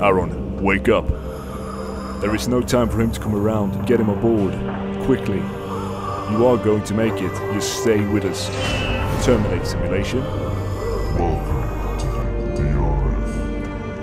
Aaron, wake up. There is no time for him to come around. Get him aboard. Quickly. You are going to make it. You stay with us. Terminate simulation. Welcome to DRF.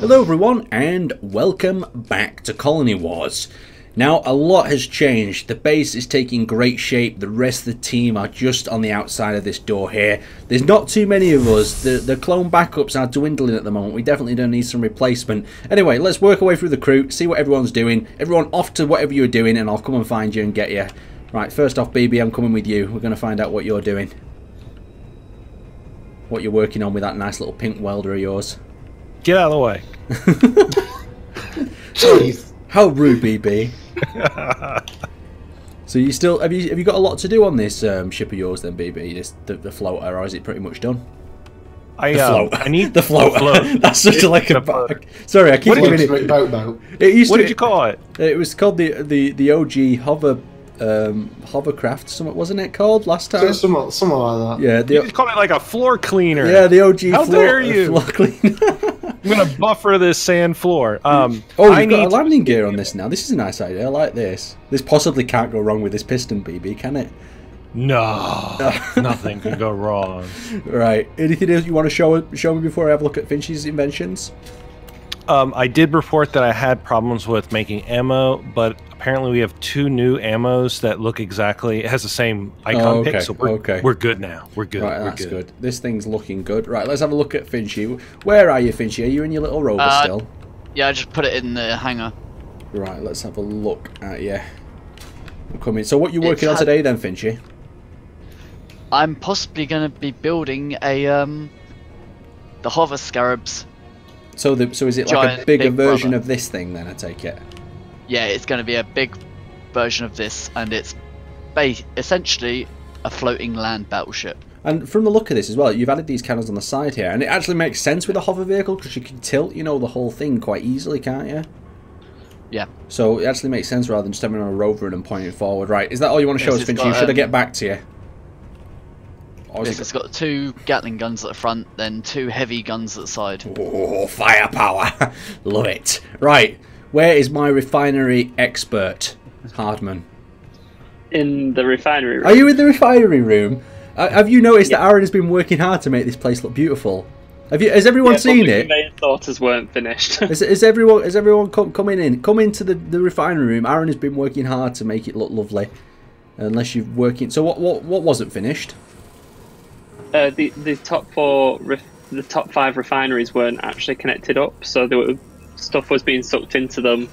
Hello everyone and welcome back to Colony Wars. Now a lot has changed, the base is taking great shape, the rest of the team are just on the outside of this door here. There's not too many of us, the clone backups are dwindling at the moment, we definitely don't need some replacement. Anyway, let's work our way through the crew, see what everyone's doing, everyone off to whatever you're doing and I'll come and find you and get you. Right, first off BB, I'm coming with you, we're going to find out what you're doing. What you're working on with that nice little pink welder of yours. Get out of the way. Jeez. How rude, BB. So you still have you got a lot to do on this ship of yours then, BB? This, the floater, or is it pretty much done? I need the floater. Float. That's such a, like a sorry, I keep giving it. What did you call it? It was called the OG hovercraft. Something wasn't it called last time? Yeah, something like that. Yeah, you just call it like a floor cleaner. Yeah, the OG. How dare you? Floor cleaner. I'm going to buffer this sand floor. Oh, you've got a landing gear on this now. This is a nice idea. I like this. This possibly can't go wrong with this piston, BB, can it? No. Nothing can go wrong. Right. Anything else you want to show me before I have a look at Finchy's inventions? I did report that I had problems with making ammo, but apparently we have two new ammos that look exactly... It has the same icon pick, so we're good now. We're good. Right, that's good. This thing's looking good. Right, let's have a look at Finchy. Where are you, Finchy? Are you in your little rover still? Yeah, I just put it in the hangar. Right, let's have a look at you. I'm coming. So what are you working on today then, Finchy? I'm possibly going to be building a the hover scarabs. So, so is it like a bigger version of this thing then, I take it? Yeah, it's going to be a big version of this, and it's essentially a floating land battleship. And from the look of this as well, you've added these cannons on the side here, and it actually makes sense with a hover vehicle, because you can tilt, you know, the whole thing quite easily, can't you? Yeah. So it actually makes sense rather than just having on a rover and pointing forward. Right, is that all you want to show us, Finchy? Should I get back to you? Yes, it's got two Gatling guns at the front, then two heavy guns at the side. Oh, firepower. Love it. Right, where is my refinery expert, Hardman? In the refinery room. Are you in the refinery room? Have you noticed that Aaron has been working hard to make this place look beautiful? Has everyone seen it? Their daughters weren't finished. Has everyone come into the refinery room? Aaron has been working hard to make it look lovely. Unless you're working... So what wasn't finished? The top five refineries weren't actually connected up, so stuff was being sucked into them.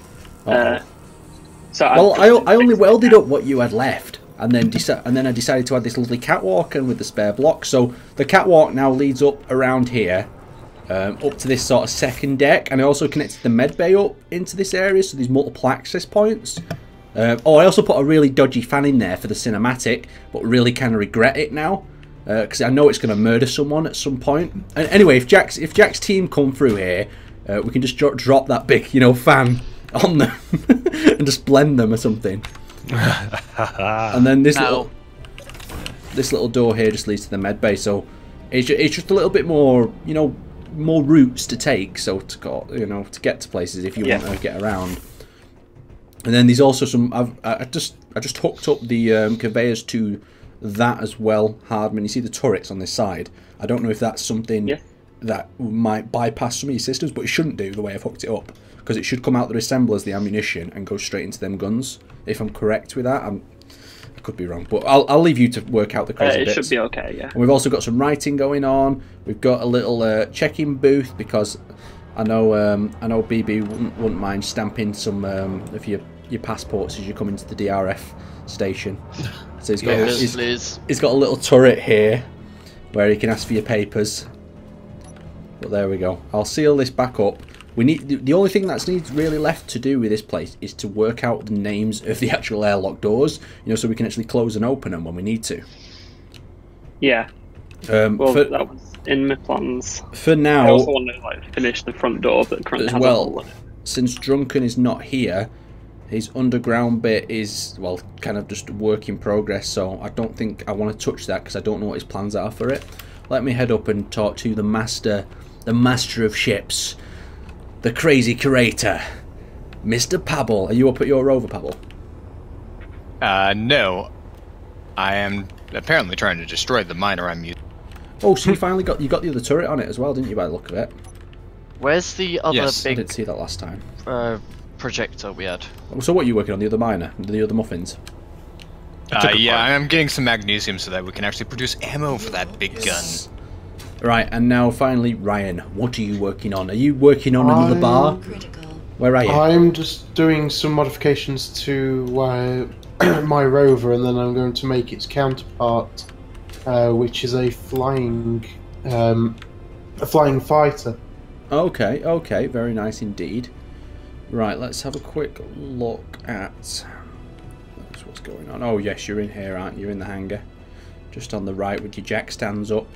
So I only welded up what you had left, and then I decided to add this lovely catwalk and with the spare block. So the catwalk now leads up around here, up to this sort of second deck, and I also connected the med bay up into this area, so there's multiple access points. Oh, I also put a really dodgy fan in there for the cinematic, but really kind of regret it now. Because I know it's going to murder someone at some point. And anyway, if Jack's team come through here, we can just drop that big, you know, fan on them and just blend them or something. And then this little door here just leads to the med bay. So it's just a little bit more, you know, more routes to take. So to get to places if you want to get around. And then there's also some. I just hooked up the conveyors to that as well, Hardman. You see the turrets on this side. I don't know if that's something that might bypass some of your systems, but it shouldn't do the way I've hooked it up, because it should come out the assemblers, the ammunition, and go straight into them guns. If I'm correct with that, I could be wrong, but I'll leave you to work out the crazy bits. It should be okay, yeah. And we've also got some writing going on. We've got a little check-in booth, because I know BB wouldn't mind stamping some of your passports as you come into the DRF station. So he's got a little turret here where he can ask for your papers. But there we go. I'll seal this back up. We need the only thing that's really left to do with this place is to work out the names of the actual airlock doors, you know, so we can actually close and open them when we need to. Yeah. Well, that was in my plans. For now, I also want to finish the front door, but currently hasn't. Since Drunken is not here, His underground bit is, well, kind of just a work in progress, so I don't think I want to touch that because I don't know what his plans are for it. Let me head up and talk to the master of ships, the crazy curator, Mr. Pabble. Are you up at your rover, Pabble? No. I am apparently trying to destroy the miner I'm using. Oh, so you finally got, you got the other turret on it as well, didn't you, by the look of it? Where's the other big... I didn't see that last time. Projector we had. So what are you working on, the other miner, the other muffins? Yeah, I'm getting some magnesium so that we can actually produce ammo for that big gun. Right, and now finally, Ryan, what are you working on? Are you working on another bar? Where are you? I'm just doing some modifications to my rover, and then I'm going to make its counterpart, which is a flying fighter. Okay, okay, very nice indeed. Right, let's have a quick look at what's going on. Oh yes, you're in here, aren't you? You're in the hangar, just on the right with your jack stands up.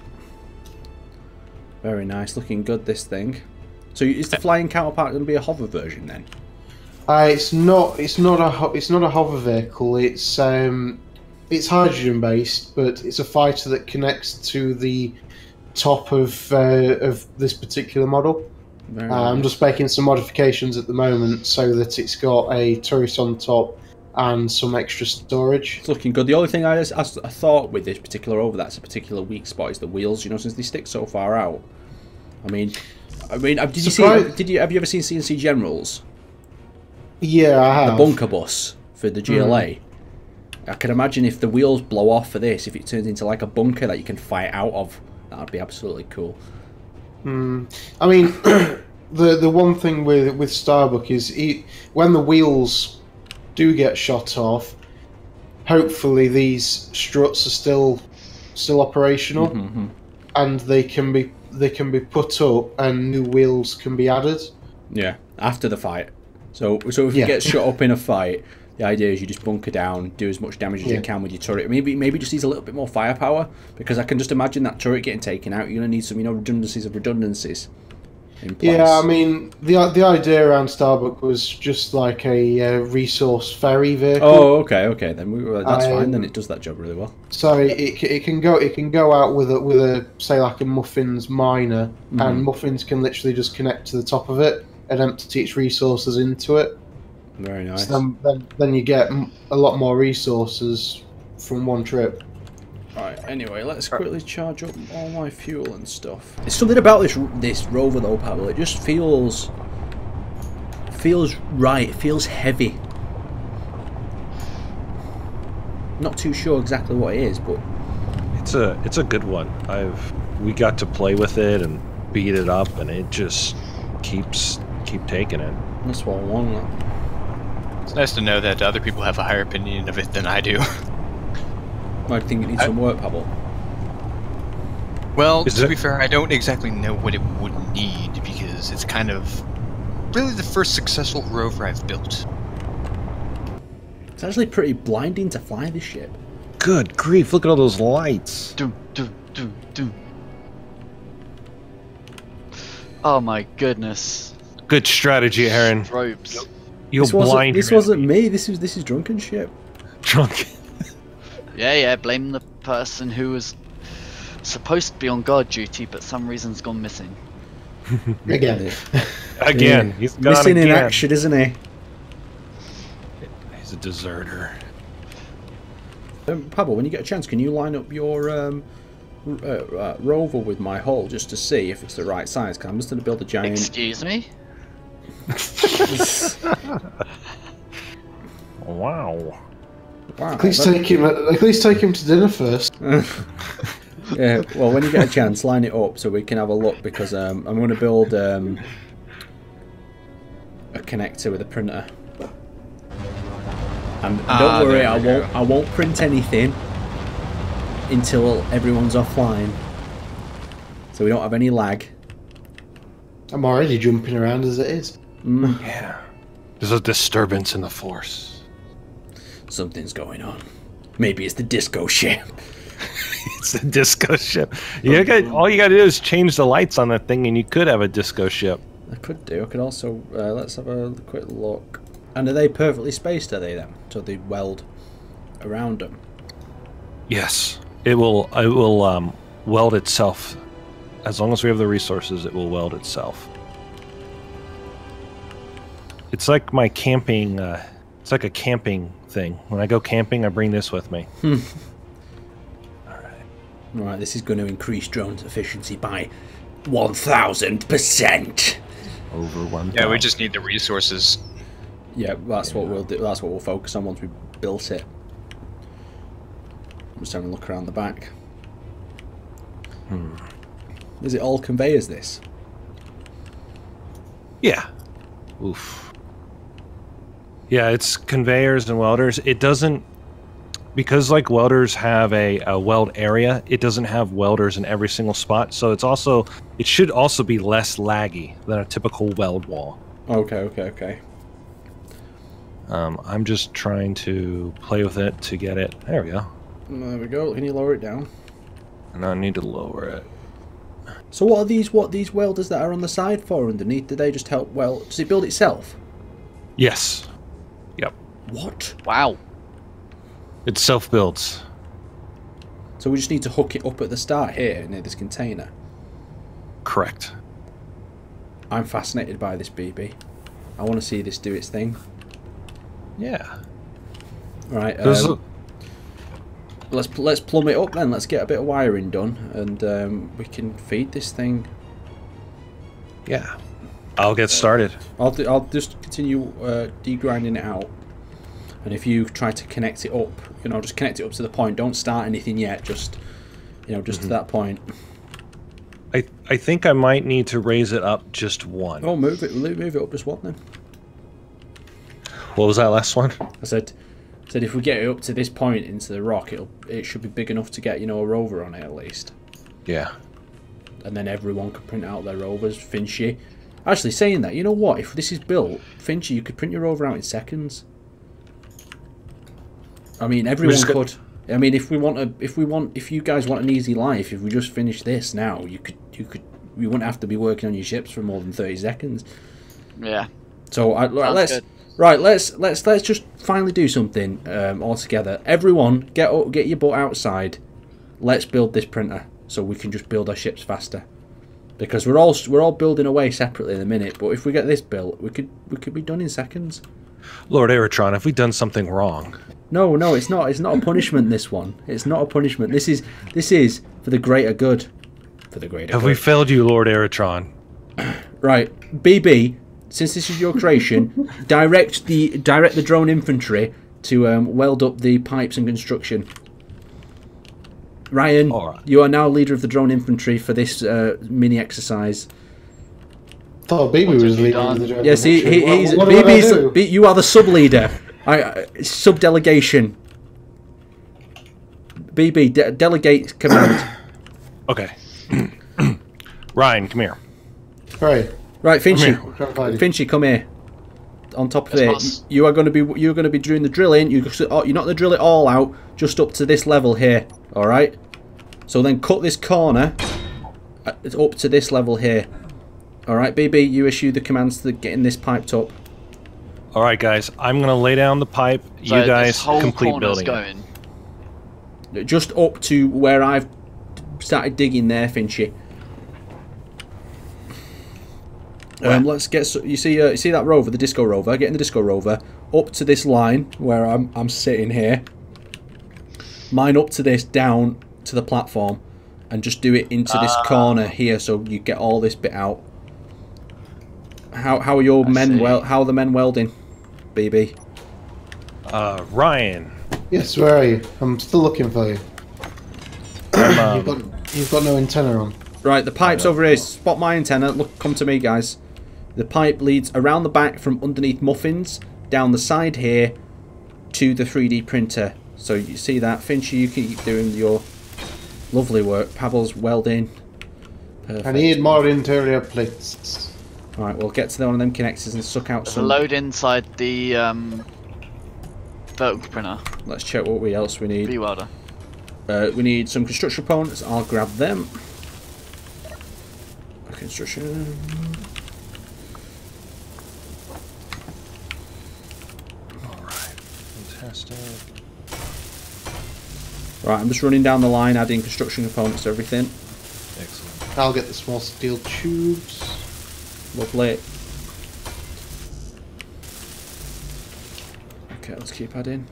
Very nice, looking good, this thing. So is the flying counterpart going to be a hover version then? It's not. It's not a hover vehicle. It's hydrogen based, but it's a fighter that connects to the top of this particular model. Very nice. I'm just making some modifications at the moment so that it's got a turret on top and some extra storage. It's looking good. The only thing I thought with this particular rover that's a particular weak spot is the wheels. You know, since they stick so far out. I mean, have you ever seen C&C Generals? Yeah, I have. The bunker bus for the GLA. I can imagine if the wheels blow off for this, if it turns into like a bunker that you can fight out of, that would be absolutely cool. I mean, the one thing with Starbuck is when the wheels do get shot off, hopefully these struts are still operational, and they can be put up and new wheels can be added. Yeah, after the fight. So if you get shot up in a fight, the idea is you just bunker down, do as much damage as you can with your turret. Maybe just needs a little bit more firepower, because I can just imagine that turret getting taken out. You're gonna need some, you know, redundancies of redundancies. Yeah, I mean, the idea around Starbuck was just like a resource ferry vehicle. Oh, okay, then that's fine. Then it does that job really well. So it can go out with a say like a muffins miner, and muffins can literally just connect to the top of it and empty its resources into it. Very nice. So then you get a lot more resources from one trip. Right, anyway, let's quickly charge up all my fuel and stuff. There's something about this rover though, Pavel, it just feels right, it feels heavy. Not too sure exactly what it is, but it's a good one. We got to play with it and beat it up, and it just keeps taking it. That's what I want. It's nice to know that other people have a higher opinion of it than I do. I think it needs some work, Pabble. Well, to be fair, I don't exactly know what it would need, because it's kind of really the first successful rover I've built. It's actually pretty blinding to fly this ship. Good grief, look at all those lights. Oh my goodness. Good strategy, Aaron. Strobes. You're blind. This wasn't me, this is Drunken ship. Drunken. Yeah, blame the person who was supposed to be on guard duty, but some reason's gone missing. Again. Again. He's gone missing again. In action, isn't he? He's a deserter. Pablo, when you get a chance, can you line up your rover with my hull just to see if it's the right size? Because I'm just going to build a giant... Excuse me? Wow. Wow, at least take him to dinner first. Yeah, well, when you get a chance, line it up so we can have a look, because I'm going to build a connector with a printer. And don't worry, I won't print anything until everyone's offline, so we don't have any lag. I'm already jumping around as it is. Yeah, there's a disturbance in the force. Something's going on. Maybe it's the disco ship. It's the disco ship. All you gotta do is change the lights on that thing and you could have a disco ship. I could also, let's have a quick look. And are they perfectly spaced, are they, then? So they weld around them? Yes. It will weld itself. As long as we have the resources, it will weld itself. It's like my camping... it's like a camping thing. When I go camping, I bring this with me. Alright, this is going to increase drone's efficiency by 1,000%. Over 1,000. Yeah, we just need the resources. Yeah, that's what we'll do. That's what we'll focus on once we built it. I'm just having a look around the back. Is it all conveyors, this? Yeah. Oof. Yeah, it's conveyors and welders. It doesn't, because like welders have a weld area, it doesn't have welders in every single spot. So it's also, it should also be less laggy than a typical weld wall. Okay, okay, okay. I'm just trying to play with it to get it. There we go. There we go. Can you lower it down? And I need to lower it. So what are these? What these welders that are on the side for underneath? Do they just help weld? Does it build itself? Yes. Yep. What? Wow. It self builds. So we just need to hook it up at the start here near this container. Correct. I'm fascinated by this BB. I want to see this do its thing. Yeah. All right. Let's plumb it up then. Let's get a bit of wiring done, and we can feed this thing. Yeah. I'll get started. I'll just continue degrinding it out. And if you try to connect it up, you know, just connect it up to the point. Don't start anything yet. Just, you know, just to that point. I think I might need to raise it up just one. Oh, move it up just one then. What was that last one? I said if we get it up to this point into the rock, it should be big enough to get, you know, a rover on it at least. Yeah. And then everyone could print out their rovers. Finchy. Actually, saying that, you know what? If this is built, Finchy, you could print your rover out in seconds. I mean, everyone could. I mean, if you guys want an easy life, if we just finish this now, you wouldn't have to be working on your ships for more than 30 seconds. Yeah. So let's just finally do something all together. Everyone, get your butt outside. Let's build this printer so we can just build our ships faster. Because we're all building away separately in a minute, but if we get this built, we could be done in seconds. Lord Aerotron, have we done something wrong? No, no, it's not a punishment. This one, it's not a punishment. This is for the greater good. For the greater. Have good. We failed you, Lord Aerotron? Right, BB. Since this is your creation, direct the drone infantry to weld up the pipes and construction. Ryan, you are now leader of the drone infantry for this mini exercise. Oh, BB was leader of the drone. Yes, he's BB's. You are the sub leader. Sub delegation. BB delegate command. Okay. Ryan, come here. All right. Right, Finchy, come here. On top of it, you're going to be doing the drilling. You're not going to drill it all out, just up to this level here. All right. So then cut this corner up to this level here. All right, BB, you issue the commands to getting this piped up. All right, guys, I'm going to lay down the pipe. So you guys complete building. Just up to where I've started digging there, Finchy. Let's get. You see that rover, the disco rover. Getting the disco rover up to this line where I'm sitting here. Mine up to this, down to the platform, and just do it into this corner here, so you get all this bit out. How are your men? How are the men welding, BB? Ryan. Yes, where are you? I'm still looking for you. You've got no antenna on. Right, the pipe's over here. Spot my antenna. Look, come to me, guys. The pipe leads around the back from underneath muffins, down the side here, to the 3D printer. So you see that. Finchy, you keep doing your lovely work. Pavel's welding. Perfect. I need more interior plates. Alright, we'll get to one of them connectors and suck out some. Load inside the vertical printer. Let's check what else we need. B-welder. We need some construction components. I'll grab them. Construction. Fantastic. Right, I'm just running down the line, adding construction components to everything. Excellent. I'll get the small steel tubes. Lovely. Okay, let's keep adding.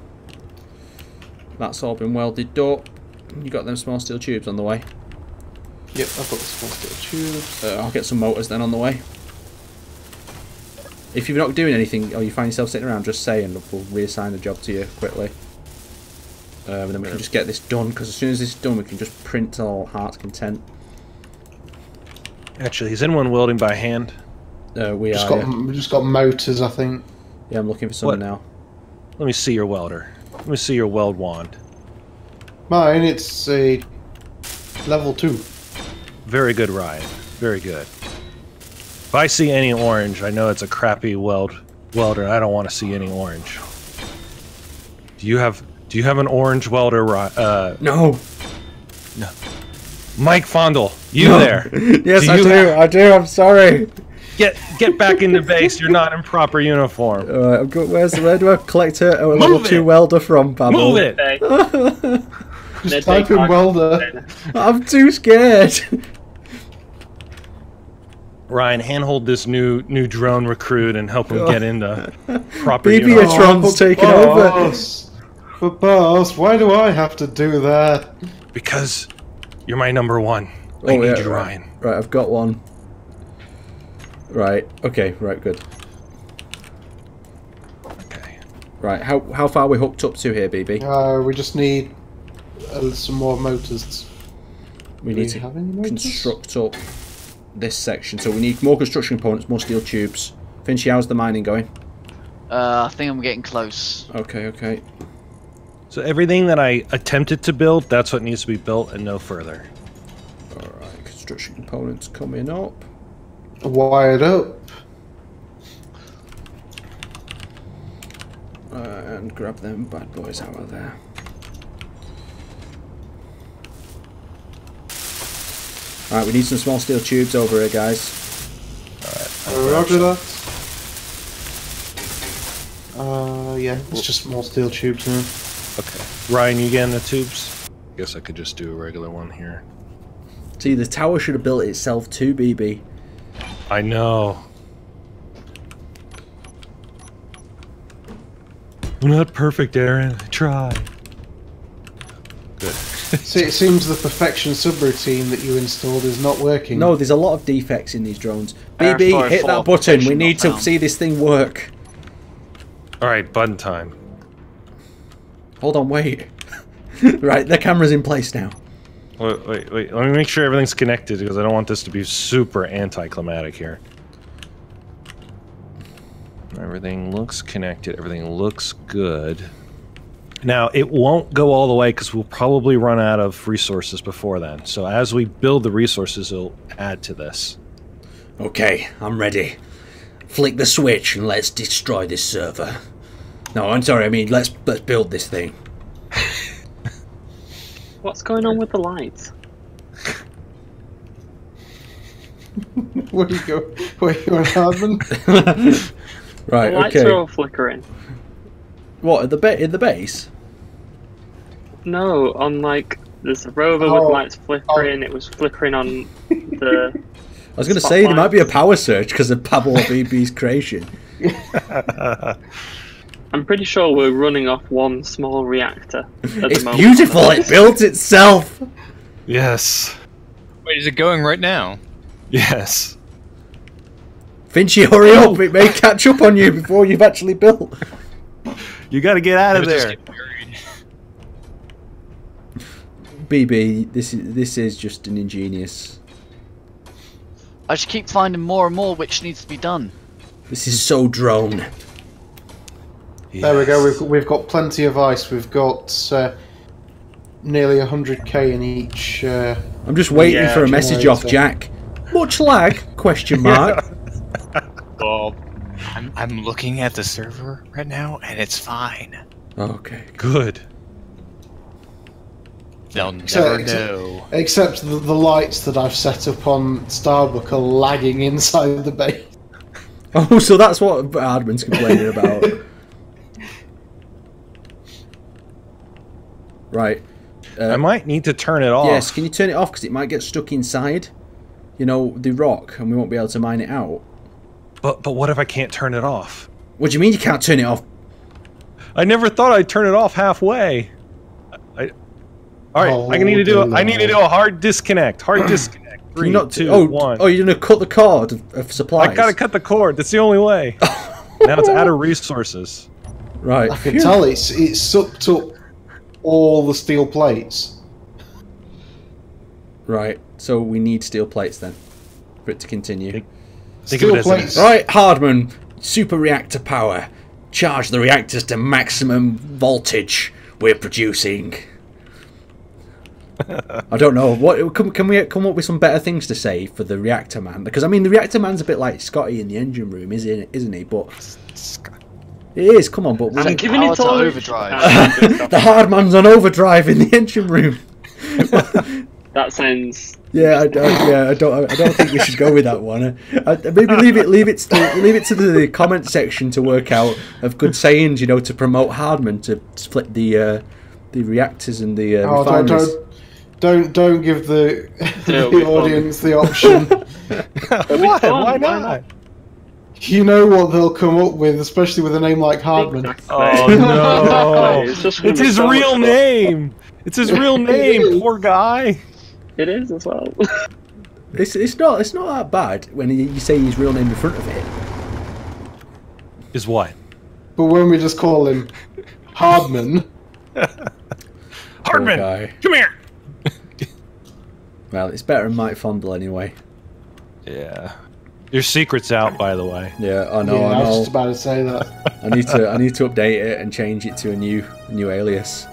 That's all been welded up. You got them small steel tubes on the way? Yep, I've got the small steel tubes. I'll get some motors then on the way. If you're not doing anything, or you find yourself sitting around, just say and we'll reassign the job to you quickly. And then we can just get this done, because as soon as it's done, we can just print all heart's content. Actually, is anyone welding by hand? We just got motors, I think. Yeah, I'm looking for someone now. Let me see your welder. Let me see your weld wand. Mine, it's a level 2. Very good, Ryan. Very good. If I see any orange, I know it's a crappy welder. I don't want to see any orange. Do you have an orange welder? No. No. Mike Fondle, you there? Yes, I do. I'm sorry. Get back in the base. You're not in proper uniform. All right, where do I collect a level 2 welder from, Pabble? Move it. Just type in welder. I'm too scared. Ryan, handhold this new drone recruit and help him get into proper. BB-atron's taking over. But boss, why do I have to do that? Because you're my number one. I need you, Ryan. Right, I've got one. Right. Okay. Right. Good. Okay. Right. How far are we hooked up to here, BB? We just need some more motors. We need to construct up this section, so we need more construction components, more steel tubes. Finchy, how's the mining going? I think I'm getting close. Okay, okay. So everything that I attempted to build, that's what needs to be built and no further. Alright, construction components coming up. Wired up. And grab them bad boys out of there. Alright, we need some small steel tubes over here, guys. Alright. Roger that. Yeah, it's just small steel tubes now. Okay. Ryan, you getting the tubes? I guess I could just do a regular one here. See, the tower should have built itself too, BB. I know. I'm not perfect, Aaron. I try. Good. So it seems the perfection subroutine that you installed is not working. No, there's a lot of defects in these drones. BB, hit that button. We need to see this thing work. Alright, button time. Hold on, wait. Right, the camera's in place now. Wait. Let me make sure everything's connected, because I don't want this to be super anticlimactic here. Everything looks connected. Everything looks good. Now, it won't go all the way because we'll probably run out of resources before then. So as we build the resources, it'll add to this. Okay, I'm ready. Flick the switch and let's destroy this server. No, I'm sorry, I mean, let's build this thing. What's going on with the lights? Where are you going, Hardman? Right, okay. The lights are all flickering. What, in the base? No, on like there's a rover with lights flickering. It was flickering on the. I was going to say there might be a power surge because of Pablo BB's creation. I'm pretty sure we're running off one small reactor. It's beautiful. It built itself. Yes. Wait, is it going right now? Yes. Finchy, hurry up! It may catch up on you before you've actually built. You gotta get out of there. BB, this is just an ingenious. I just keep finding more and more which needs to be done. This is so drone. Yes. There we go. We've got plenty of ice. We've got nearly 100k in each. I'm just waiting for a message off Jack. Much lag? Question mark. Bob. I'm looking at the server right now, and it's fine. Okay, good. They'll never know. Except the lights that I've set up on Starbuck are lagging inside the base. Oh, so that's what Hardman's complaining about. Right. I might need to turn it off. Yes, can you turn it off? Because it might get stuck inside, you know, the rock, and we won't be able to mine it out. But what if I can't turn it off? What do you mean you can't turn it off? I never thought I'd turn it off halfway. All right, oh, I need to do. I need to do a hard disconnect. Hard disconnect. 3, 2, 1. Oh, you're gonna cut the cord of supplies. I gotta cut the cord. That's the only way. Now it's out of resources. Right. I can tell it's sucked up all the steel plates. Right. So we need steel plates then for it to continue. Steel plates. Right, Hardman. Super reactor power. Charge the reactors to maximum voltage. We're producing. I don't know. What can we come up with some better things to say for the reactor man? Because I mean, the reactor man's a bit like Scotty in the engine room, isn't he? But it is. Come on, but I'm giving it to overdrive. The hard man's on overdrive in the engine room. That sounds. Yeah, I don't think we should go with that one. Maybe leave it to the comment section to work out of good sayings, you know, to promote Hardman to split the reactors and the refineries. Don't give the audience the option. What? Why not? You know what they'll come up with, especially with a name like Hardman. Exactly. Oh no! It's his real name. It's his real name. Poor guy. It is as well. It's not that bad when you say his real name in front of it. Is why. But when we just call him Hardman. Hardman, come here. Well, it's better than Mike Fondle anyway. Yeah. Your secret's out, by the way. Yeah, I know. Yeah, I was just about to say that. I need to update it and change it to a new alias.